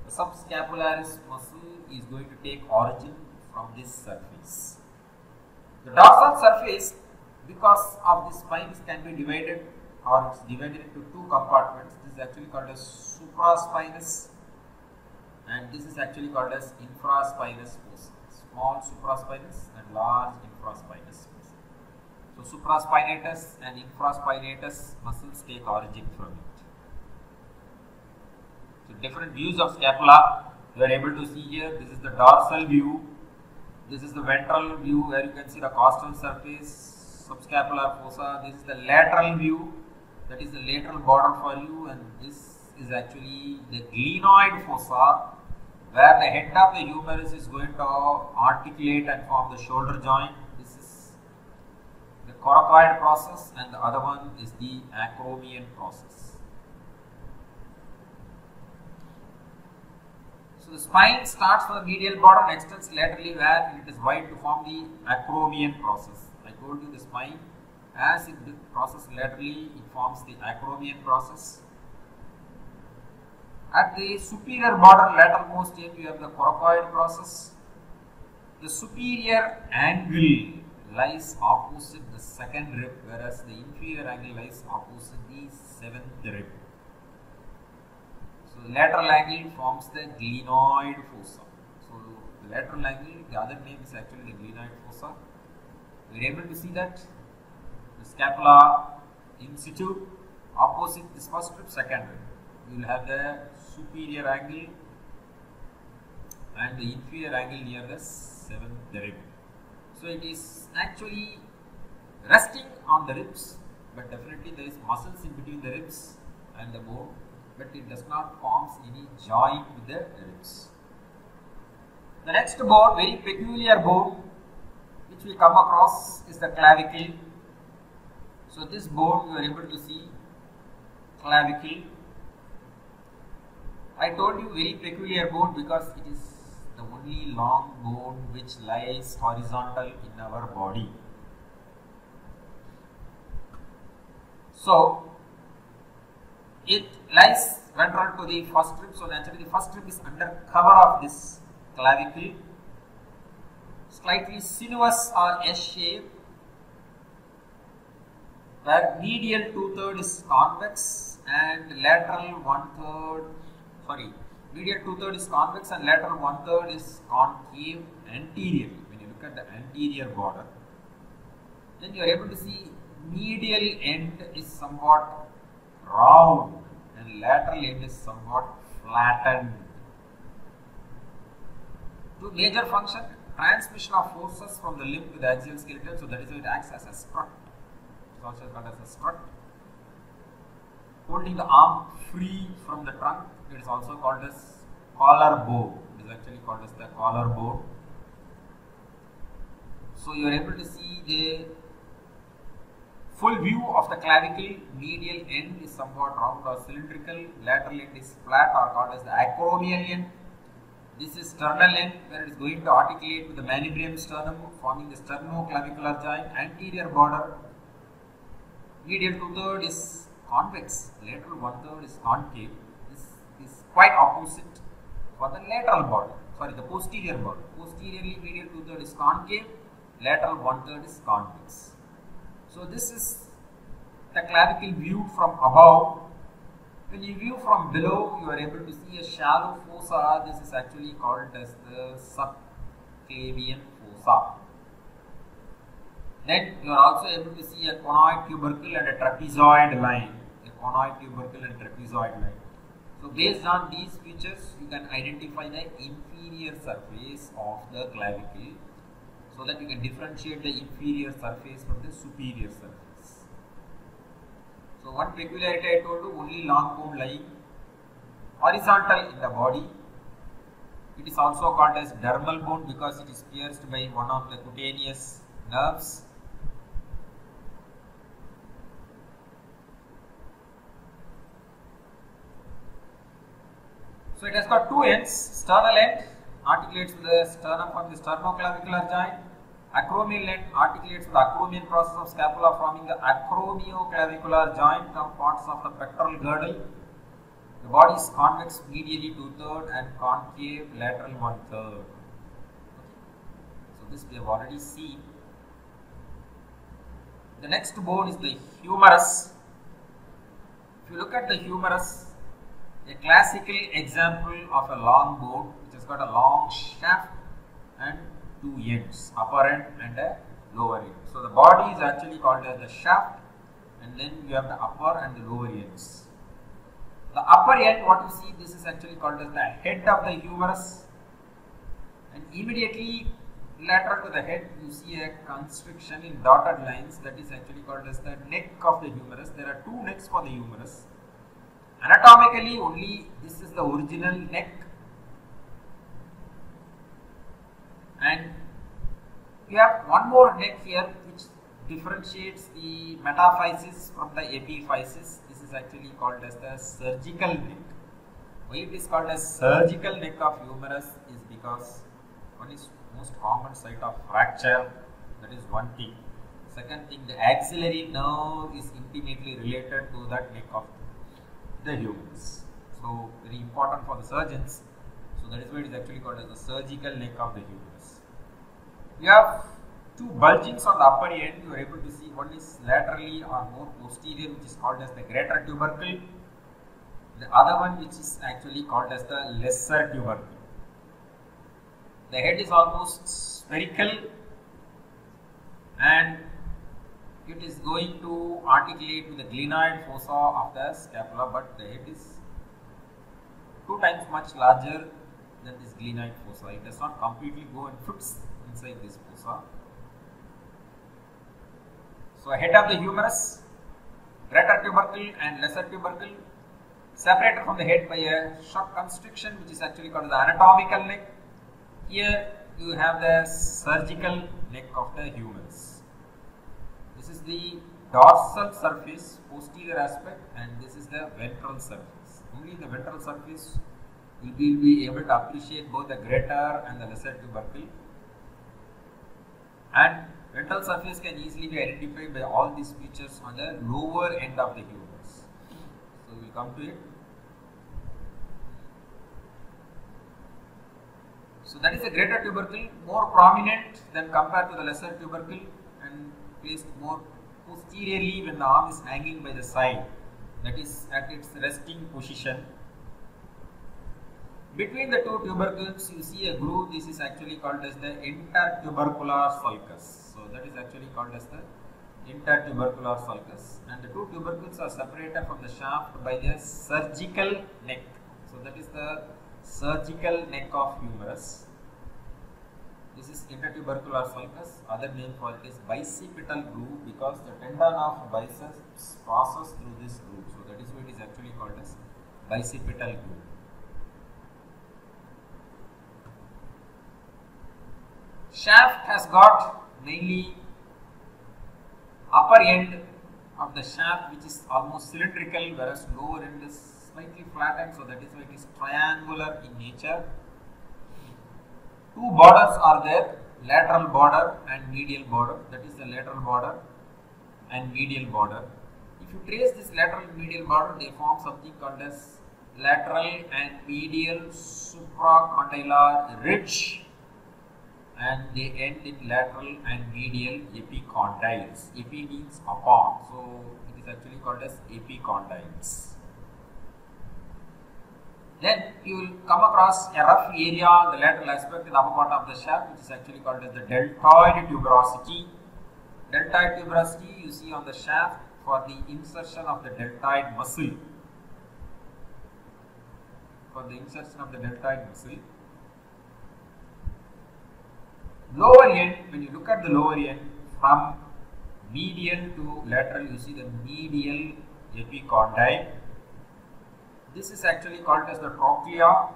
The subscapularis muscle is going to take origin from this surface. The dorsal surface, because of the spines, can be divided, or it's divided into two compartments. This is actually called as supraspinous, and this is actually called as infraspinous fossa. Small supraspinous and large infraspinous fossa. So supraspinatus and infraspinatus muscles take origin from it. So different views of scapula you are able to see here. This is the dorsal view. This is the ventral view where you can see the costal surface, subscapular fossa. This is the lateral view. That is the lateral border for you, and this is actually the glenoid fossa where the head of the humerus is going to articulate and form the shoulder joint. This is the coracoid process, and the other one is the acromion process. So the spine starts from the medial bottom and extends laterally where it is wide to form the acromion process. I told you the spine, as it crosses laterally, it forms the acromion process. At the superior border lateralmost end, you have the coracoid process. The superior angle lies opposite the second rib, whereas the inferior angle lies opposite the seventh rib. So the lateral angle forms the glenoid fossa. So the lateral angle, the other name is actually the glenoid fossa. You are able to see that. The scapula in situ, opposite this first rib, second rib. You will have the superior angle and the inferior angle near the seventh rib. So it is actually resting on the ribs, but definitely there is muscles in between the ribs and the bone, but it does not form any joint with the ribs. The next bone, very peculiar bone which we come across, is the clavicle. So this bone, you are able to see clavicle. I told you very peculiar bone because it is the only long bone which lies horizontal in our body. So it lies lateral to the first rib. So naturally the first rib is under cover of this clavicle. Slightly sinuous or S-shape, where medial two-third is convex and lateral one-third Sorry, medial two-third is convex and lateral one-third is concave anterior. When you look at the anterior border, then you are able to see medial end is somewhat round and lateral end is somewhat flattened. Two major function: transmission of forces from the limb to the axial skeleton. So that is why it acts as a strut. It is also called as a strut. Holding the arm free from the trunk, it is also called as collarbone. It is actually called as the collarbone. So you are able to see the full view of the clavicle. Medial end is somewhat round or cylindrical. Lateral end is flat or called as the acromion end. This is sternal end, where it is going to articulate with the manubrium sternum, forming the sternoclavicular joint. Anterior border, medial two-third is convex, lateral one-third is concave. This is quite opposite for the lateral border, sorry the posterior border. Posteriorly, medial two-third is concave, lateral one-third is convex. So this is the clavicle viewed from above. When you view from below, you are able to see a shallow fossa. This is actually called as the subclavian fossa. Then you are also able to see a conoid tubercle and a trapezoid line. A conoid tubercle and trapezoid line. So based on these features, you can identify the inferior surface of the clavicle, so that you can differentiate the inferior surface from the superior surface. So one peculiarity I told you, only long bone lying horizontal in the body. It is also called as dermal bone because it is pierced by one of the cutaneous nerves. So it has got two ends. Sternal end articulates with the sternum from the sternoclavicular joint. Acromion end articulates with the acromion process of scapula, forming the acromioclavicular joint from parts of the pectoral girdle. The body is convex medially two-thirds and concave lateral one-third. So this we have already seen. The next bone is the humerus. If you look at the humerus, a classical example of a long bone which has got a long shaft and two ends, upper end and a lower end. So the body is actually called as the shaft, and then you have the upper and the lower ends. The upper end, what you see, this is actually called as the head of the humerus, and immediately lateral to the head you see a constriction in dotted lines. That is actually called as the neck of the humerus. There are two necks for the humerus. Anatomically, only this is the original neck, and you have one more neck here which differentiates the metaphysis from the epiphysis. This is actually called as the surgical neck. Why it is called as surgical neck of humerus is because one is most common site of fracture, that is one thing. Second thing, the axillary nerve is intimately related to that neck of the humerus. So, very important for the surgeons. So, that is why it is actually called as the surgical neck of the humerus. You have two bulgings on the upper end, you are able to see. One is laterally or more posterior, which is called as the greater tubercle. The other one, which is actually called as the lesser tubercle. The head is almost spherical and it is going to articulate with the glenoid fossa of the scapula, but the head is two times much larger than this glenoid fossa. It does not completely go and fits inside this fossa. So, head of the humerus, greater tubercle and lesser tubercle, separated from the head by a short constriction, which is actually called the anatomical neck. Here you have the surgical neck of the humerus. This is the dorsal surface, posterior aspect, and this is the ventral surface. Only the ventral surface will be, be able to appreciate both the greater and the lesser tubercle. And ventral surface can easily be identified by all these features on the lower end of the humerus. So we will come to it. So that is the greater tubercle, more prominent than compared to the lesser tubercle and placed more posteriorly when the arm is hanging by the side, that is at its resting position. Between the two tubercles you see a groove. This is actually called as the intertubercular sulcus. So that is actually called as the intertubercular sulcus, and the two tubercles are separated from the shaft by the surgical neck. So that is the surgical neck of humerus. This is intertubercular sulcus. Other name for it is bicipital groove, because the tendon of biceps passes through this groove. So that is why it is actually called as bicipital groove. Shaft has got mainly upper end of the shaft, which is almost cylindrical, whereas lower end is slightly flattened, so that is why it is triangular in nature. Two borders are there, lateral border and medial border. That is the lateral border and medial border. If you trace this lateral and medial border, they form something called as lateral and medial supracondylar ridge, and they end in lateral and medial epicondyles. Epi means upon, so it is actually called as epicondyles. Then you will come across a rough area on the lateral aspect in the upper part of the shaft, which is actually called as the deltoid tuberosity. Deltoid tuberosity you see on the shaft for the insertion of the deltoid muscle. For the insertion of the deltoid muscle. Lower end, when you look at the lower end, from medial to lateral, you see the medial epicondyle. This is actually called as the trochlea.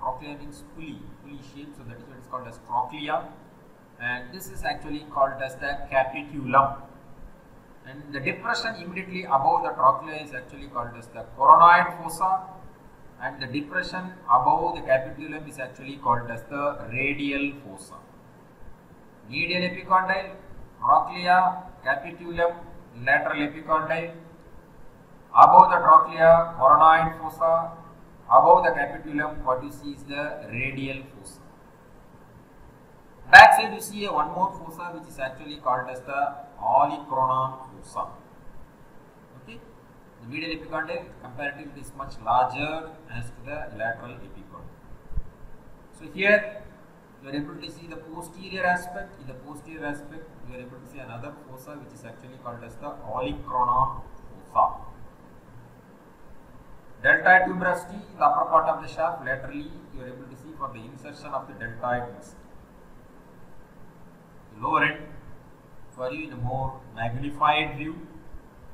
Trochlea means pulley, pulley shape, so that is what it is called as trochlea. And this is actually called as the capitulum. And the depression immediately above the trochlea is actually called as the coronoid fossa. And the depression above the capitulum is actually called as the radial fossa. Medial epicondyle, trochlea, capitulum, lateral epicondyle. Above the trochlea, coronoid fossa. Above the capitulum, what you see is the radial fossa. Backside, you see a one more fossa, which is actually called as the olecranon fossa. Okay, the medial epicondyle comparatively is much larger as to the lateral epicondyle. So here you are able to see the posterior aspect. In the posterior aspect, you are able to see another fossa, which is actually called as the olecranon fossa. Deltoid tuberosity in the upper part of the shaft, laterally you are able to see for the insertion of the deltoid muscle. Lower end for you in a more magnified view,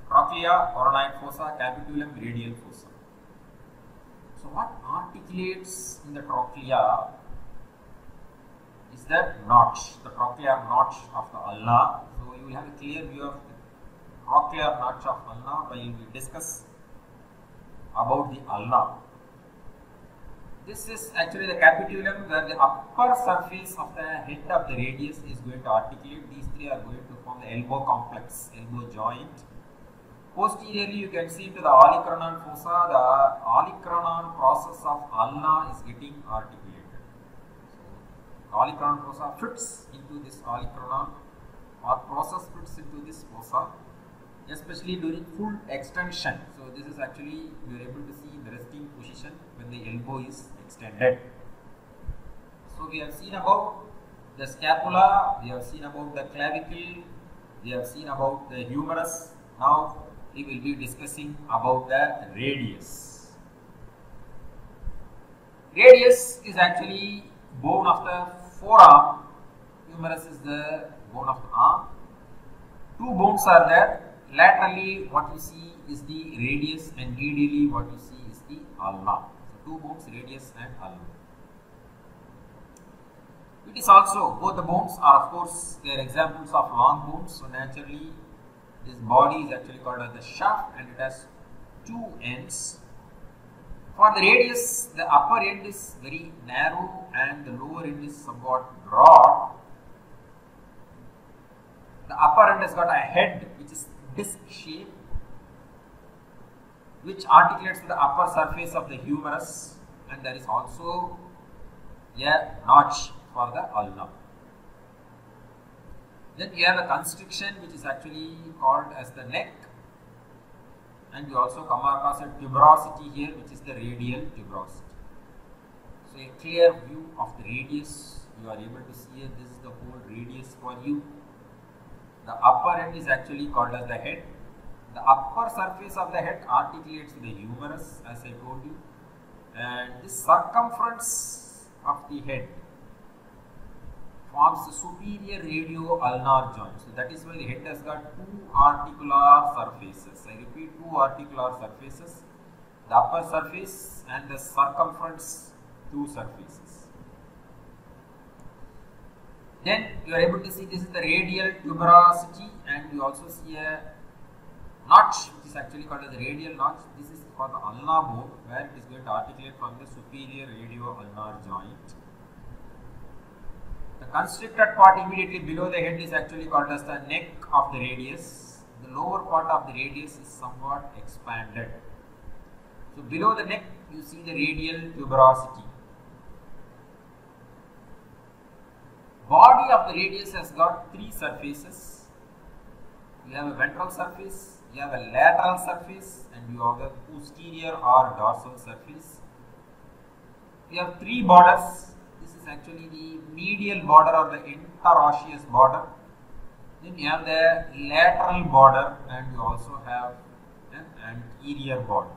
trochlea, coronoid fossa, capitulum, radial fossa. So what articulates in the trochlea is the notch, the trochlear notch of the ulna. So you will have a clear view of the trochlear notch of ulna while we discuss about the ulna. This is actually the capitulum, where the upper surface of the head of the radius is going to articulate. These three are going to form the elbow complex, elbow joint. Posteriorly, you can see to the olecranon fossa, the olecranon process of ulna is getting articulated. So, olecranon fossa fits into this olecranon, or process fits into this fossa, especially during full extension. So, this is actually you are able to see the resting position when the elbow is extended. So, we have seen about the scapula, we have seen about the clavicle, we have seen about the humerus. Now, we will be discussing about the radius. Radius is actually bone of the forearm, humerus is the bone of the arm. Two bones are there. Laterally, what you see is the radius, and medially, what you see is the ulna. So, two bones, radius and ulna. It is also, both the bones are of course, they are examples of long bones. So, naturally, this body is actually called as the shaft, and it has two ends. For the radius, the upper end is very narrow and the lower end is somewhat broad. The upper end has got a head which is disc shape, which articulates to the upper surface of the humerus, and there is also a notch for the ulna. Then you have a constriction, which is actually called as the neck, and you also come across a tuberosity here, which is the radial tuberosity. So, a clear view of the radius, you are able to see it. This is the whole radius for you. The upper end is actually called as the head. The upper surface of the head articulates to the humerus, as I told you, and this circumference of the head forms the superior radioulnar joint. So, that is why the head has got two articular surfaces. I repeat, two articular surfaces, the upper surface and the circumference, two surfaces. Then you are able to see this is the radial tuberosity, and you also see a notch, which is actually called as the radial notch. This is for the ulnar bone, where it is going to articulate from the superior radioulnar joint. The constricted part immediately below the head is actually called as the neck of the radius. The lower part of the radius is somewhat expanded. So, below the neck you see the radial tuberosity. Body of the radius has got three surfaces. You have a ventral surface, you have a lateral surface, and you have a posterior or dorsal surface. You have three borders. This is actually the medial border or the interosseous border. Then you have the lateral border, and you also have an anterior border.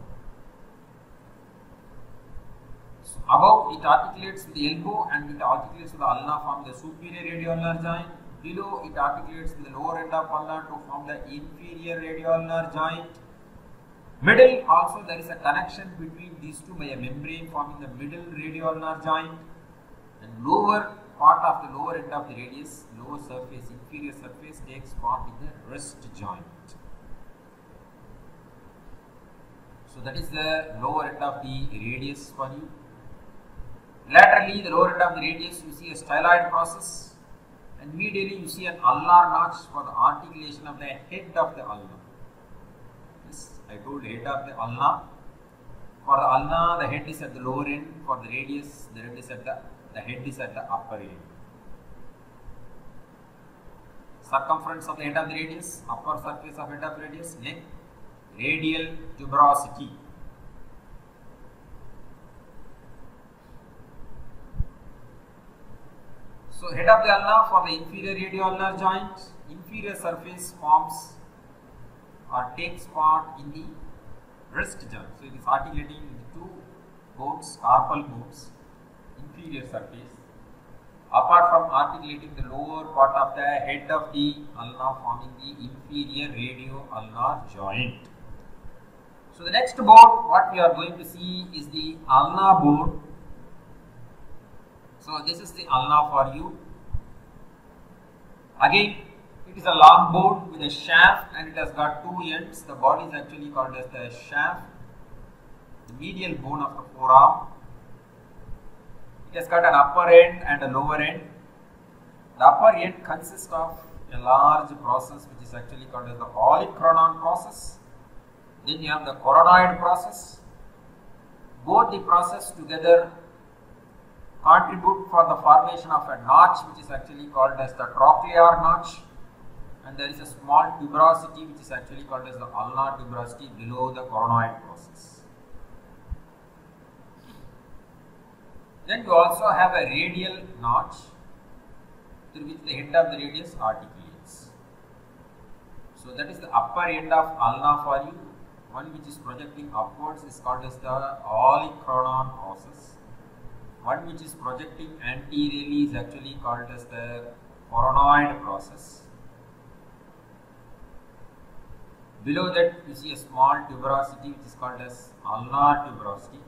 So, above it articulates with the elbow, and it articulates with the ulna from the superior radioulnar joint. Below it articulates with the lower end of ulna to form the inferior radioulnar joint. Middle also there is a connection between these two by a membrane forming the middle radioulnar joint. And lower part of the lower end of the radius, lower surface, inferior surface takes part in the wrist joint. So, that is the lower end of the radius for you. Laterally, the lower end of the radius you see a styloid process, and medially you see an ulnar notch for the articulation of the head of the ulna. This I told head of the ulna. For the ulna, the head is at the lower end. For the radius, the head is at the The head is at the upper end. Circumference of the head of the radius, upper surface of head of radius, neck, radial tuberosity. So, head of the ulna for the inferior radioulnar joint, inferior surface forms or takes part in the wrist joint. So, it is articulating the two bones, carpal bones. Inferior surface, apart from articulating the lower part of the head of the ulna forming the inferior radioulnar joint. So, the next bone what we are going to see is the ulna bone. So, this is the ulna for you. Again, it is a long bone with a shaft, and it has got two ends. The body is actually called as the shaft, the medial bone of the forearm. It has got an upper end and a lower end. The upper end consists of a large process which is actually called as the polychronon process. Then you have the coronoid process. Both the process together contribute for the formation of a notch which is actually called as the trochlear notch, and there is a small tuberosity which is actually called as the ulnar tuberosity below the coronoid process. Then you also have a radial notch through which the end of the radius articulates. So that is the upper end of ulna for you. One which is projecting upwards is called as the olecranon process. One which is projecting anteriorly is actually called as the coronoid process. Below that you see a small tuberosity which is called as ulnar tuberosity.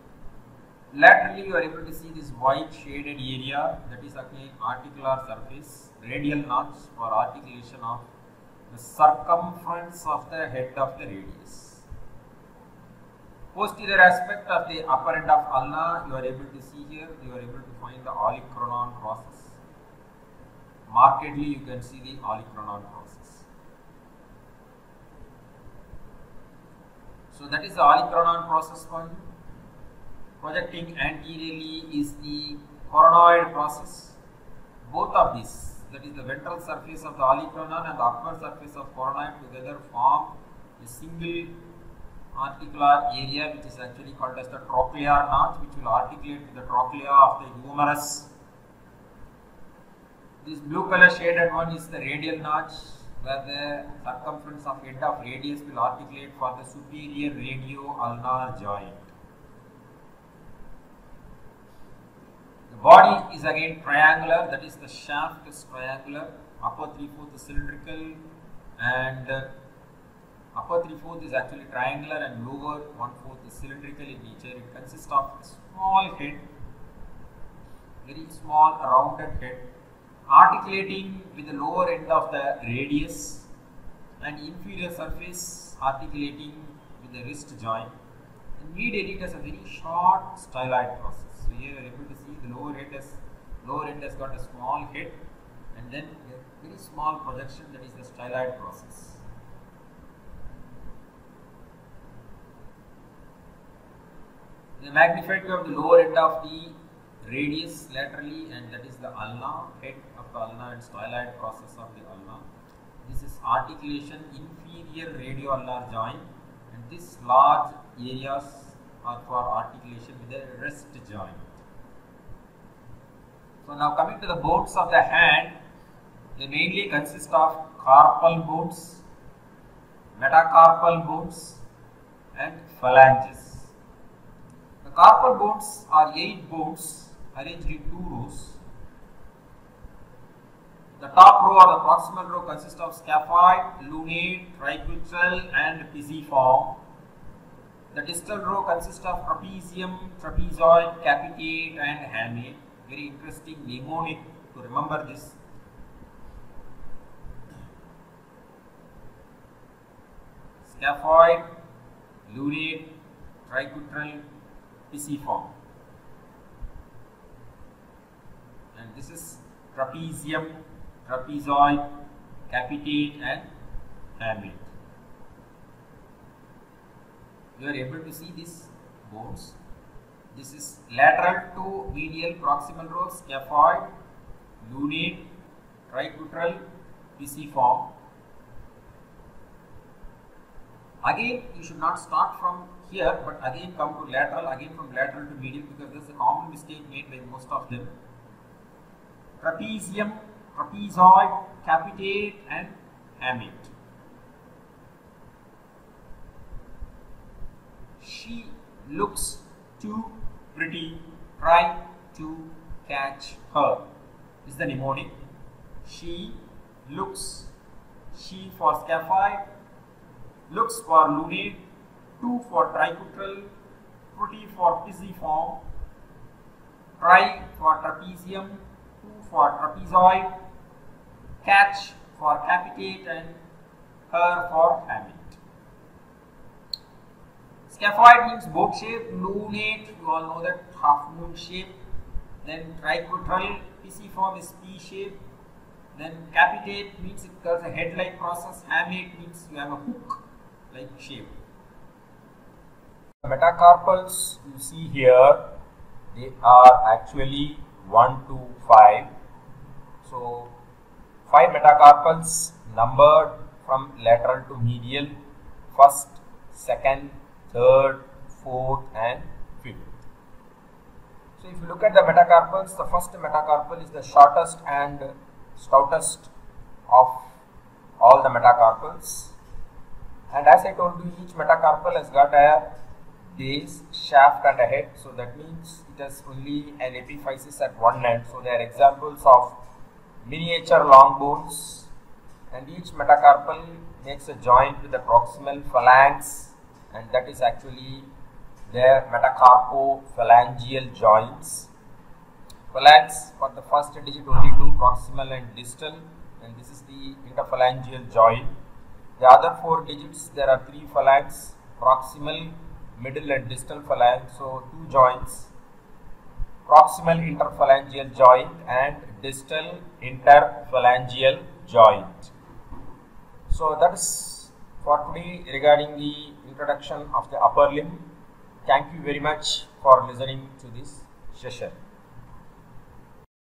Laterally you are able to see this white shaded area, that is again articular surface, radial notch for articulation of the circumference of the head of the radius. Posterior aspect of the upper end of ulna you are able to see here, you are able to find the olecranon process. Markedly you can see the olecranon process. So that is the olecranon process for you. Projecting anteriorly is the coronoid process. Both of these, that is the ventral surface of the olecranon and the upper surface of coronoid, together form a single articular area which is actually called as the trochlear notch, which will articulate to the trochlea of the humerus. This blue color shaded one is the radial notch, where the circumference of end of radius will articulate for the superior radioulnar joint. The body is again triangular, that is the shaft is triangular, upper three-fourths is cylindrical, and upper three-fourths is actually triangular and lower one-fourth is cylindrical in nature. It consists of a small head, very small rounded head, articulating with the lower end of the radius, and inferior surface articulating with the wrist joint. And mid area has a very short styloid process. So here you are able to see the lower head has lower end has got a small head, and then a very small projection, that is the styloid process. The magnified view of the lower end of the radius laterally, and that is the ulna, head of the ulna and styloid process of the ulna. This is articulation inferior radioulnar joint, and these large areas are for articulation with the wrist joint. So now coming to the bones of the hand, they mainly consist of carpal bones, metacarpal bones and phalanges. The carpal bones are eight bones arranged in two rows. The top row or the proximal row consists of scaphoid, lunate, tricuspid and pisiform. The distal row consists of trapezium, trapezoid, capitate and hamate. Very interesting mnemonic to remember this. Scaphoid, lunate, tricuspid, pisiform. And this is trapezium, trapezoid, capitate and hamate. You are able to see these bones. This is lateral to medial proximal row, scaphoid, lunate, tricuspid, pisiform. Again, you should not start from here, but again come to lateral, again from lateral to medial, because there is a common mistake made by most of them. Trapezium, trapezoid, capitate and hamate. She looks too pretty, try to catch her is the mnemonic. She looks, she for scaphoid, looks for lunate, two for tricuspid, pretty for pisiform, try for trapezium, two for trapezoid, catch for capitate and her for hamate. Scaphoid means boat shape, lunate, you all know that half moon shape, then trichotral pisiform is P-shaped, then capitate means it does a head-like process, hamate means you have a hook-like shape. The metacarpals you see here, they are actually one to five. So, five metacarpals numbered from lateral to medial, first, second, third, fourth and fifth. So, if you look at the metacarpals, the first metacarpal is the shortest and stoutest of all the metacarpals, and as I told you, each metacarpal has got a base, shaft and a head, so that means it has only an epiphysis at one end. So they are examples of miniature long bones, and each metacarpal makes a joint with the proximal phalanx, and that is actually their metacarpophalangeal joints. Phalanx for the first digit only two, proximal and distal, and this is the interphalangeal joint. The other four digits, there are three phalanx, proximal, middle and distal phalanx, so two joints, proximal interphalangeal joint and distal interphalangeal joint. So that is for today regarding the introduction of the upper limb. Thank you very much for listening to this session.